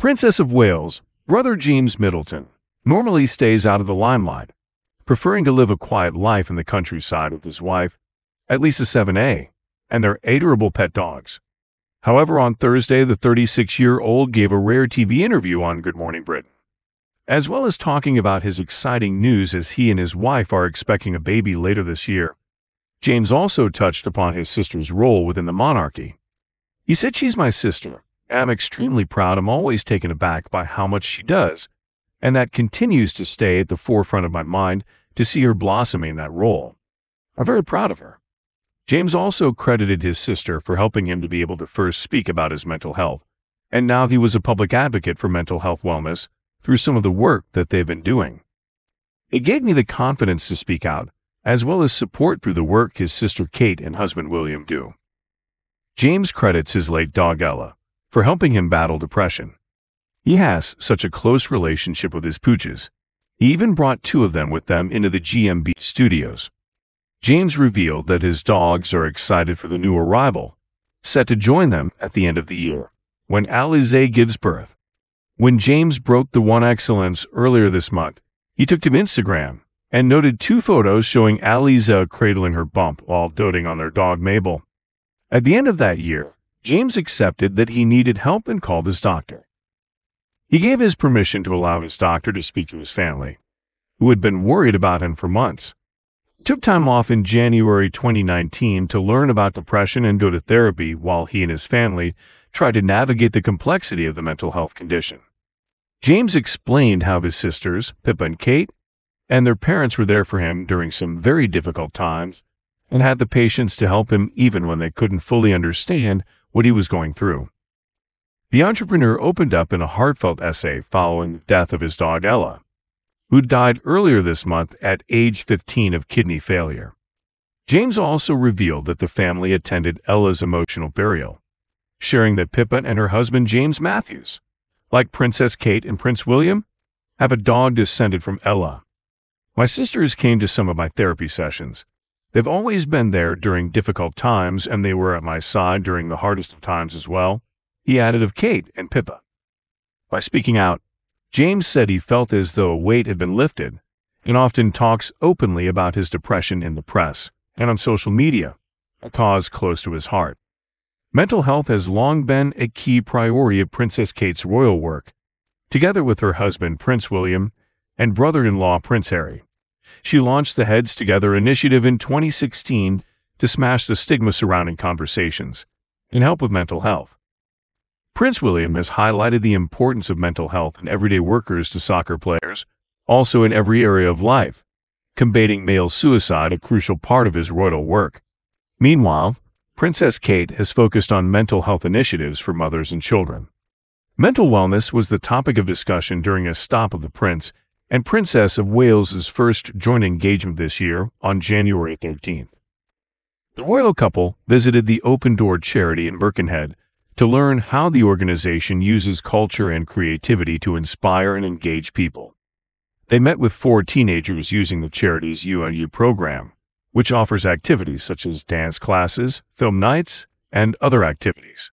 Princess of Wales, brother James Middleton, normally stays out of the limelight, preferring to live a quiet life in the countryside with his wife, at least a 7A, and their adorable pet dogs. However, on Thursday, the 36-year-old gave a rare TV interview on Good Morning Britain, as well as talking about his exciting news as he and his wife are expecting a baby later this year. James also touched upon his sister's role within the monarchy. He said, "She's my sister. I'm extremely proud. I'm always taken aback by how much she does, and that continues to stay at the forefront of my mind to see her blossoming that role. I'm very proud of her." James also credited his sister for helping him to be able to first speak about his mental health, and now he was a public advocate for mental health wellness through some of the work that they've been doing. "It gave me the confidence to speak out, as well as support through the work his sister Kate and husband William do." James credits his late dog Ella for helping him battle depression. He has such a close relationship with his pooches. He even brought two of them with them into the GMB studios. James revealed that his dogs are excited for the new arrival, set to join them at the end of the year, when Alize gives birth. When James broke the one excellence earlier this month, he took to Instagram and noted two photos showing Alize cradling her bump while doting on their dog Mabel. At the end of that year, James accepted that he needed help and called his doctor. He gave his permission to allow his doctor to speak to his family, who had been worried about him for months. He took time off in January 2019 to learn about depression and go to therapy while he and his family tried to navigate the complexity of the mental health condition. James explained how his sisters, Pippa and Kate, and their parents were there for him during some very difficult times and had the patience to help him even when they couldn't fully understand what he was going through. The entrepreneur opened up in a heartfelt essay following the death of his dog Ella, who died earlier this month at age 15 of kidney failure. James also revealed that the family attended Ella's emotional burial, sharing that Pippa and her husband James Matthews, like Princess Kate and Prince William, have a dog descended from Ella. "My sisters came to some of my therapy sessions. They've always been there during difficult times, and they were at my side during the hardest of times as well," he added of Kate and Pippa. By speaking out, James said he felt as though a weight had been lifted, and often talks openly about his depression in the press and on social media, a cause close to his heart. Mental health has long been a key priority of Princess Kate's royal work, together with her husband Prince William and brother-in-law Prince Harry. She launched the Heads Together initiative in 2016 to smash the stigma surrounding conversations and help with mental health. Prince William has highlighted the importance of mental health in everyday workers to soccer players, also in every area of life, combating male suicide, a crucial part of his royal work. Meanwhile, Princess Kate has focused on mental health initiatives for mothers and children. Mental wellness was the topic of discussion during a stop of the Prince and Princess of Wales's first joint engagement this year on January 13th. The royal couple visited the Open Door charity in Birkenhead to learn how the organization uses culture and creativity to inspire and engage people. They met with 4 teenagers using the charity's UNU program, which offers activities such as dance classes, film nights, and other activities.